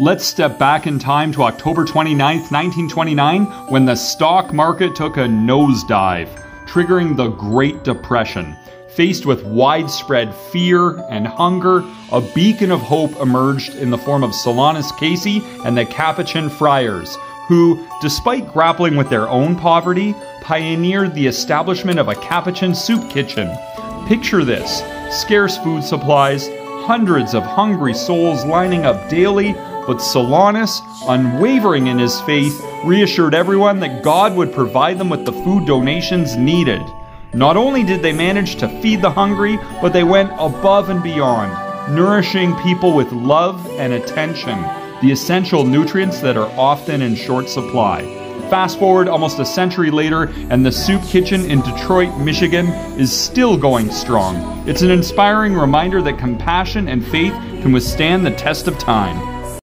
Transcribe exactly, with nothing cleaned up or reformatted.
Let's step back in time to October twenty-ninth, nineteen twenty-nine, when the stock market took a nosedive, triggering the Great Depression. Faced with widespread fear and hunger, a beacon of hope emerged in the form of Solanus Casey and the Capuchin friars, who, despite grappling with their own poverty, pioneered the establishment of a Capuchin soup kitchen. Picture this: scarce food supplies, hundreds of hungry souls lining up daily, but Solanus, unwavering in his faith, reassured everyone that God would provide them with the food donations needed. Not only did they manage to feed the hungry, but they went above and beyond, nourishing people with love and attention, the essential nutrients that are often in short supply. Fast forward almost a century later, and the soup kitchen in Detroit, Michigan is still going strong. It's an inspiring reminder that compassion and faith can withstand the test of time.